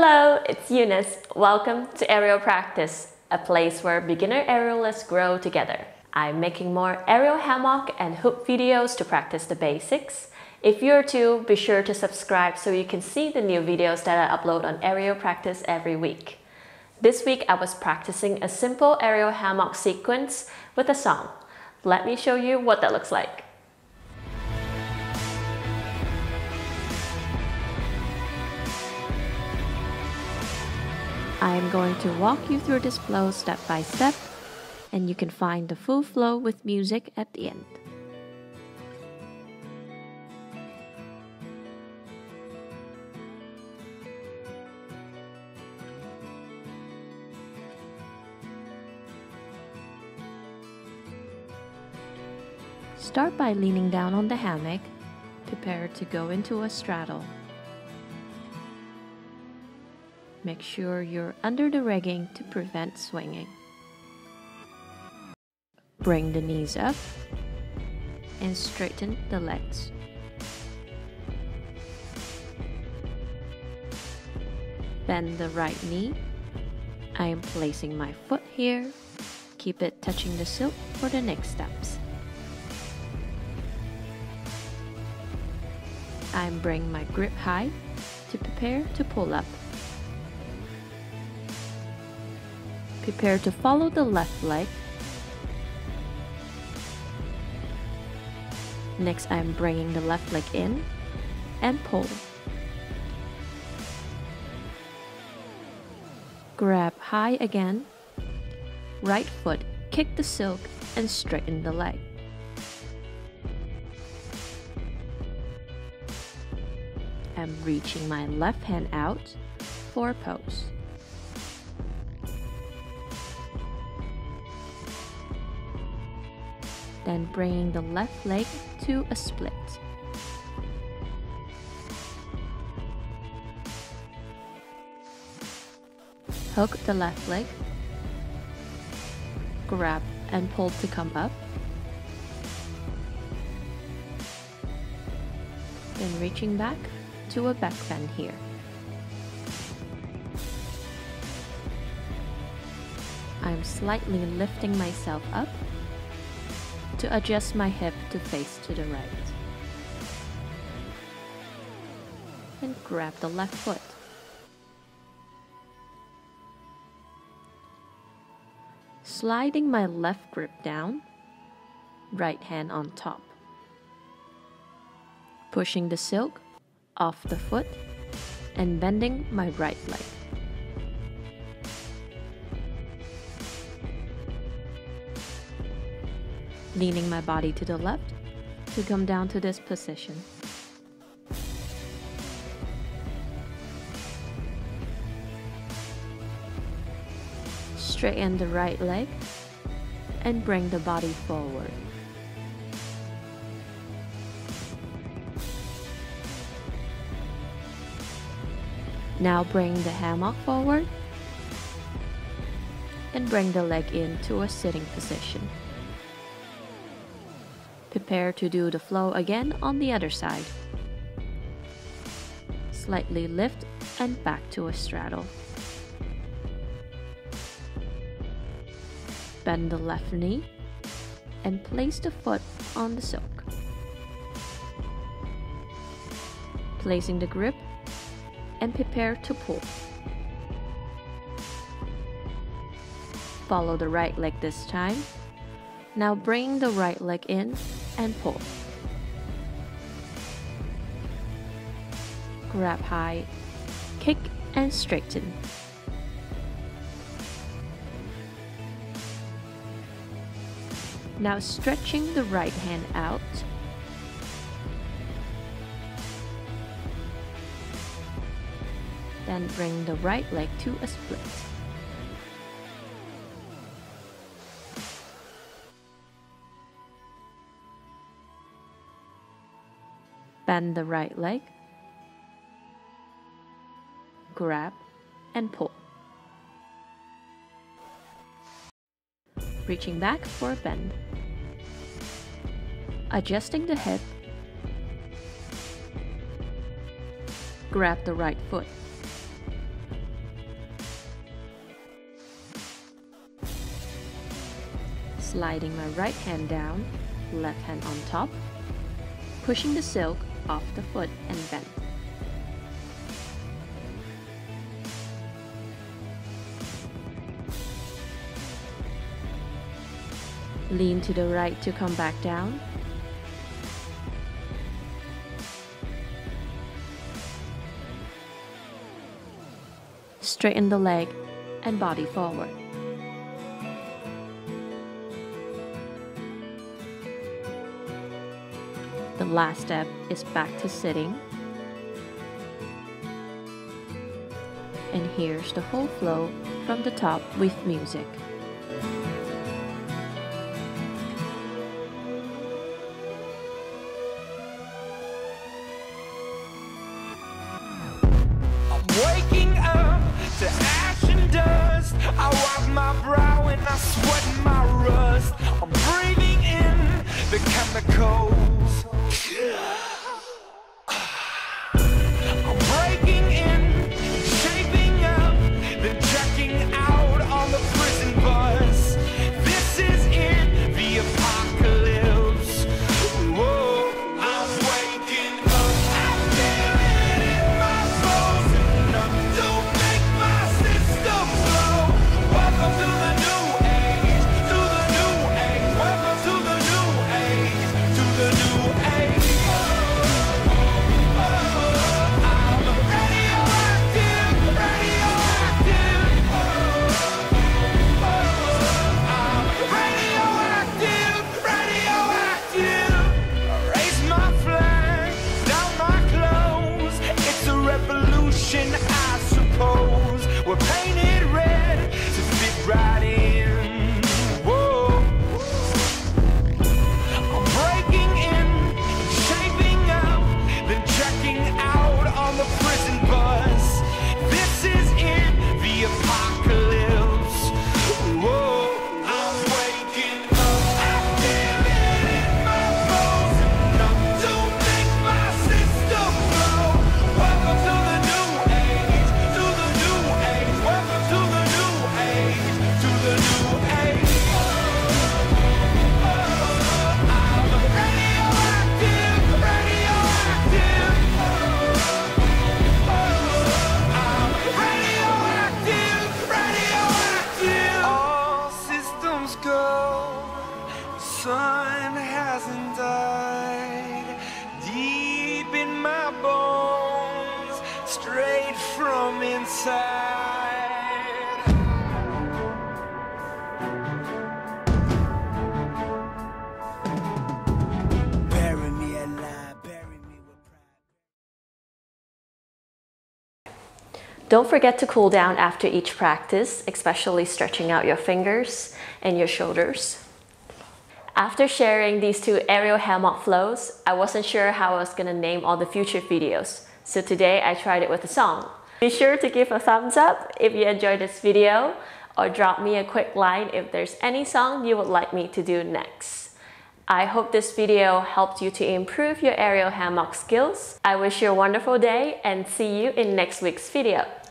Hello, it's Eunice. Welcome to Aerial Practice, a place where beginner aerialists grow together. I'm making more aerial hammock and hoop videos to practice the basics. If you're too, be sure to subscribe so you can see the new videos that I upload on Aerial Practice every week. This week I was practicing a simple aerial hammock sequence with a song. Let me show you what that looks like. I am going to walk you through this flow step by step, and you can find the full flow with music at the end. Start by leaning down on the hammock, prepare to go into a straddle. Make sure you're under the rigging to prevent swinging. Bring the knees up and straighten the legs. Bend the right knee. I am placing my foot here. Keep it touching the sill for the next steps. I bring my grip high to prepare to pull up. Prepare to follow the left leg. Next, I'm bringing the left leg in and pull. Grab high again. Right foot, kick the silk and straighten the leg. I'm reaching my left hand out for a pose. Then bringing the left leg to a split. Hook the left leg. Grab and pull to come up. Then reaching back to a back bend here. I'm slightly lifting myself up to adjust my hip to face to the right. And grab the left foot. Sliding my left grip down, right hand on top. Pushing the silk off the foot and bending my right leg. Leaning my body to the left to come down to this position. Straighten the right leg and bring the body forward. Now bring the hammock forward and bring the leg into a sitting position. Prepare to do the flow again on the other side. Slightly lift and back to a straddle. Bend the left knee and place the foot on the silk. Placing the grip and prepare to pull. Follow the right leg this time. Now bring the right leg in and pull. Grab high, kick and straighten. Now stretching the right hand out. Then bring the right leg to a split. Bend the right leg, grab and pull. Reaching back for a bend. Adjusting the hip. Grab the right foot. sliding my right hand down, left hand on top, pushing the silk off the foot and bend. Lean to the right to come back down. Straighten the leg and body forward. The last step is back to sitting. And here's the whole flow from the top with music. Waking up to ash and dust, I wipe my brow and I sweat my rust. I'm breathing in the chemicals. I'm breaking in, shaping up, then checking out on the prison bus. This is it, the apocalypse. Whoa, I'm waking up, I feel it in my bones. Enough to make my system flow. Welcome to the new age, to the new age. Welcome to the new age, to the new age. I'm radioactive, radioactive. I'm radioactive, radioactive. Raise my flag, down my clothes. It's a revolution, I suppose. We're painted red to fit right in. Whoa. I'm breaking in, shaping up, then checking out on the prison bus. This is it, the apocalypse. Whoa, I'm waking up. I feel it in my bones. Enough to make my system flow. Welcome to the new age, to the new age. Welcome to the new age, to the new age. I'm radioactive, radioactive. I'm radioactive, radioactive. All systems go. The sun hasn't died. Deep in my bones, straight from inside. Bury me alive, bury me with pride. Don't forget to cool down after each practice, especially stretching out your fingers and your shoulders. After sharing these two aerial hammock flows, I wasn't sure how I was gonna name all the future videos, so today I tried it with a song. Be sure to give a thumbs up if you enjoyed this video, or drop me a quick line if there's any song you would like me to do next. I hope this video helped you to improve your aerial hammock skills. I wish you a wonderful day and see you in next week's video.